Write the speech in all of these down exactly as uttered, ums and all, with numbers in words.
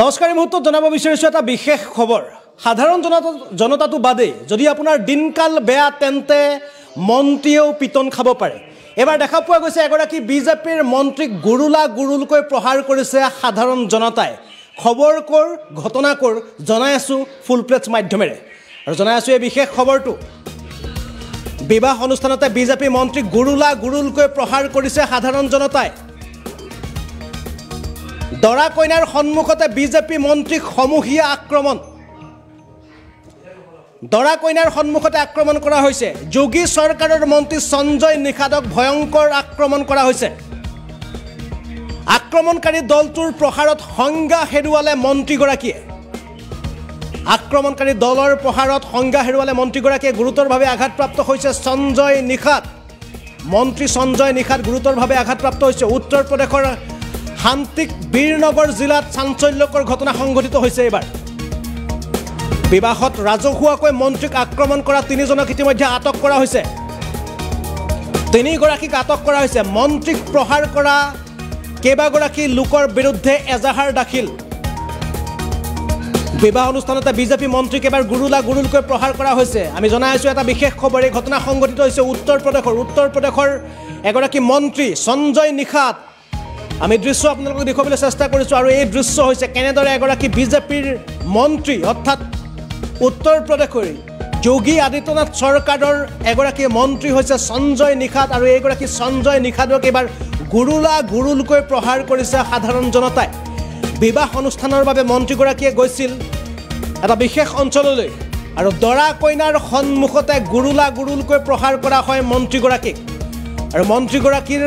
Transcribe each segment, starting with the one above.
नमस्कार मुहूर्त जानব বিচাৰিছো এটা বিশেষ খবৰ। সাধাৰণ জনতা জনতাটো বাদে যদি আপোনাৰ দিনকাল বেয়া তেন্তে মন্ত্ৰীও পিটন খাব পাৰে। এবাৰ দেখা পোৱা গৈছে এগৰাকী বিজেপিৰ মন্ত্ৰীক গুৰুলা গুৰুলকৈ প্ৰহাৰ কৰিছে সাধাৰণ জনতাই। খবৰ কৰ ঘটনা কৰ জনাই আছো ফুল প্লেটছ মাধ্যমেৰে আৰু জনাই আছো এই বিশেষ খবৰটো। বিবাহ অনুষ্ঠানতে বিজেপি মন্ত্ৰী গুৰুলা গুৰুলকৈ প্ৰহাৰ কৰিছে সাধাৰণ জনতাই। दरा कन्यार सन्मुखते बीजेपी मंत्री समूहिया आक्रमण। दरा कन्यार सन्मुखते आक्रमण करा होइसे। योगी सरकारेर मंत्री संजय निषादक भयंकर आक्रमण करा होइसे। आक्रमणकारी दलटोर प्रहारत संज्ञा हेरुवाले मंत्रीगराकीये। आक्रमणकारी दलर प्रहारत संज्ञा हेरुवाले मंत्रीगराकीये गुरुतरभावे आघातप्राप्त होइसे संजय निषाद। मंत्री संजय निषाद गुरुतरभावे आघातप्राप्त होइसे। उत्तर प्रदेशर शांतिक बीरनगर जिला चांचल्यकर घटना संघटित होइसे। एबार विवाहत राजहुआक मंत्रीक आक्रमण करा तीनिजनक इतिमध्ये आटक करा होइसे। तीनिगराकीक आटक करा होइसे। मंत्रीक प्रहार करा केबागराकी लोकर विरुद्धे एजाहार दाखिल। विवाह अनुष्ठानते बीजेपी मंत्रीक एबार गुरुला गुरुलकै प्रहार करा होइसे। आमी जनाइछु एटा विशेष खबर। ए घटना संघटित होइसे उत्तर प्रदेशर उत्तर प्रदेशर एगराकी मंत्री संजय निषाद। आमी दृश्य आपनालोकक देखुवाबोले चेष्टा करिছোঁ आरो ए दृश्य होइसे केनेदरे एगराकी बीजेपीर मंत्री अर्थात उत्तर प्रदेशर योगी आदित्यनाथ सरकारेर एगराकी मंत्री होइसे संजय निषाद। आरो एगराकी संजय निषादक एबार गुरुला गुरुलकै प्रहार करिছে साधारण जनताय। विवाह अनुष्ठाনৰ বাবে মন্ত্ৰীগৰাকীয়ে গৈছিল এটা বিশেষ অঞ্চললৈ আৰু দৰা কইনাৰ সন্মুখতে গুৰুলা গুৰুলকৈ প্ৰহাৰ কৰা হয় মন্ত্ৰীগৰাকীক। আৰু মন্ত্ৰীগৰাকীৰ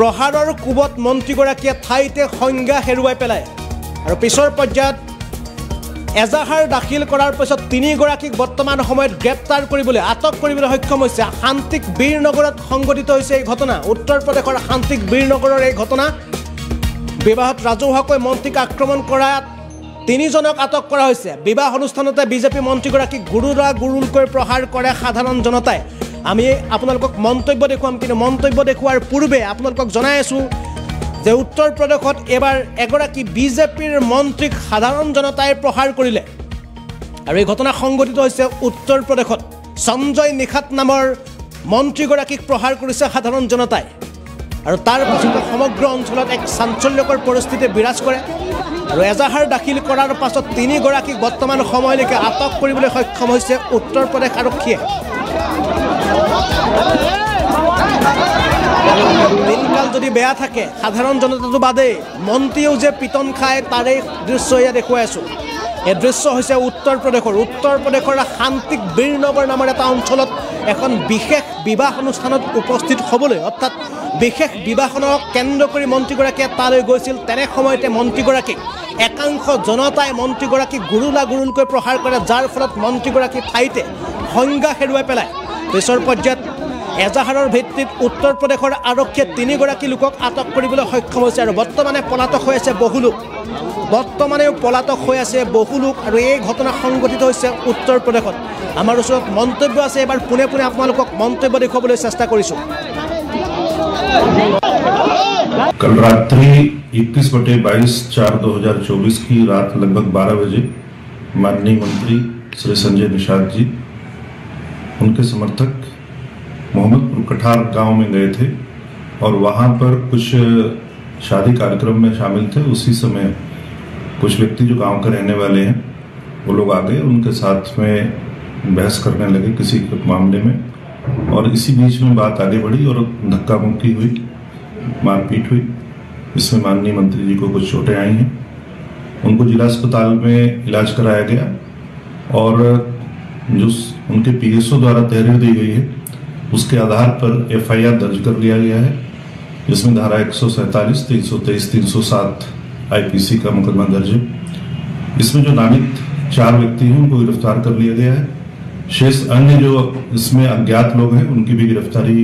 प्रहारर कोबत मंत्रीगराकीये ठाईते संज्ञा हेरुवाई पेलाय। आरो पिछर पर्यायत एजाहार दाखिल करार पिছত तीनिगराकीक बर्तमान समयत ग्रेप्तार करिबले आटक करिबले सक्षम होइसे। शांतिक बीरनगरत संघटित होइसे এই घटना। उत्तर प्रदेशर शांतिक बीरनगरर এই घटना। विवाहत राजहुआकै मंत्रीक आक्रमण करात तीनिजनक आटक करा होइसे। विवाह अनुष्ठानते बीजेपी मंत्रीगराकीक गुरुला गुरुलकै प्रहार करे साधारण जनताय। आमी आपनालोকক मंतव्य देखुवाम किन्तु मंतव्य देखुवार पूर्वे आपनालोকক जनाइ आछु जे उत्तर प्रदेशत एबार एगराकी बीजेपीर मंत्रीक साधारण जनताय प्रहार करिले आरो ए घटना संघटित होइसे उत्तर प्रदेशत। संजय निषाद नाমৰ मंत्रीगराकीक प्रहार करिছে साधारण जनताय आरो तार पाছত समग्र अञ्चলত एक চাঞ্চল্যকৰ পৰিস্থিতি বিৰাজ কৰে আৰু এজাহাৰ দাখিল কৰাৰ পাছত তিনিগৰাকীক বৰ্তমান সময়লৈকে আটক কৰিবলৈ সক্ষম হৈছে উত্তৰ প্ৰদেশ আৰক্ষীয়ে। दिनकाल जो बेया थाके साधारण जनता तो बदे मंत्रीओ जे पिटन खाए तारे दृश्य देखुवाई आसो। ए दृश्य होइसे उत्तर प्रदेशर उत्तर प्रदेशर शांतिक बीरनगर नाम अंचल एखन विशेष विवाह अनुष्ठान उपस्थित हबले अर्थात विशेष विवाहनक केन्द्र करी मंत्रीगराकीये ताले गइसिल। तेने समयते मंत्रीगराकीक एकांश जनताय मंत्रीगराकीक गुरुला गुरुलकै प्रहार करे जार फलत मंत्रीगराकी ठाईते संज्ञा हेरुवाई पेलाय। पिछर पर्यायत एजाहारर भित्तित उत्तर प्रदेशर आरक्षीये तीनिगराकी लोকক आटक কৰিবলৈ सक्षम হৈছে আৰু বৰ্তমানে পলাতক হৈ আছে বহু লোক। বৰ্তমানেও পলাতক হৈ আছে বহু লোক আৰু এই ঘটনা সংঘটিত হৈছে উত্তৰ প্ৰদেশত। আমাৰ ওচৰত মন্তব্য আছে এবাৰ পুনে পুনে আপোনালোকক মন্তব্য দেখুৱাবলৈ চেষ্টা কৰিছো। कल रात्रि इक्कीस बटे बाईस चार दो हजार चौबीस की रात लगभग बारह बजे माननीय मंत्री श्री संजय निषाद जी उनके समर्थक मोहम्मदपुर कठार गांव में गए थे और वहां पर कुछ शादी कार्यक्रम में शामिल थे। उसी समय कुछ व्यक्ति जो गांव के रहने वाले हैं वो लोग आ गए, उनके साथ में बहस करने लगे किसी मामले में और इसी बीच में बात आगे बढ़ी और धक्का मुक्की हुई, मारपीट हुई। इसमें माननीय मंत्री जी को कुछ चोटें आई हैं। उनको जिला अस्पताल में इलाज कराया गया और जो उनके पीएसओ द्वारा तहरीर दी गई है उसके आधार पर एफआईआर दर्ज कर लिया गया है, जिसमें धारा एक सौ सैंतालीस तीन सौ तेईस तीन सौ सात आईपीसी का मुकदमा दर्ज है। इसमें जो नामित चार व्यक्ति हैं उनको गिरफ्तार कर लिया गया है। शेष अन्य जो इसमें अज्ञात लोग हैं उनकी भी गिरफ्तारी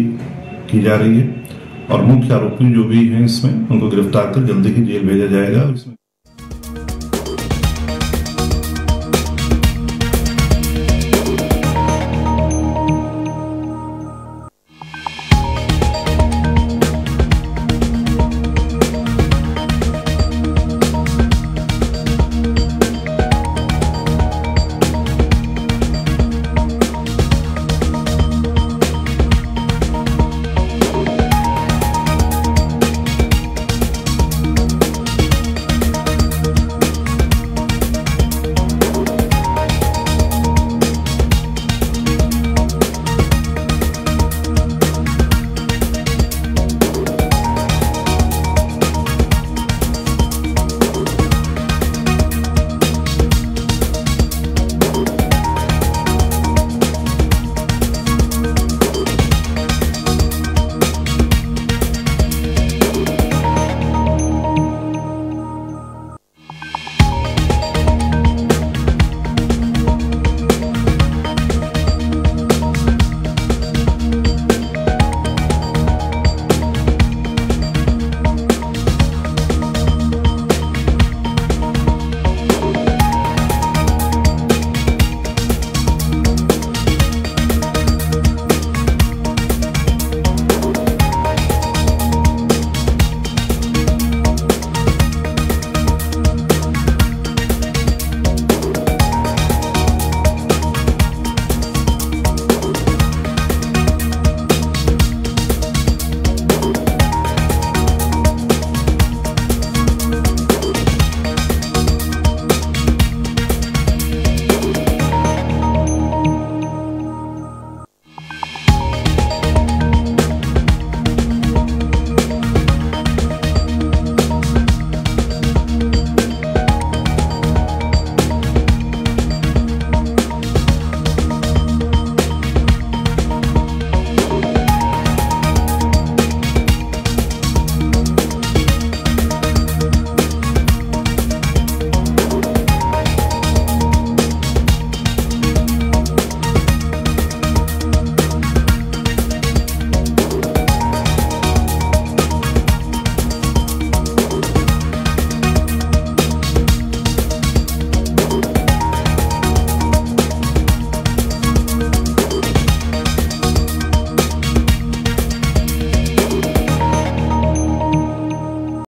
की जा रही है और मुख्य आरोपी जो भी हैं इसमें उनको गिरफ्तार कर जल्दी ही जेल भेजा जाएगा।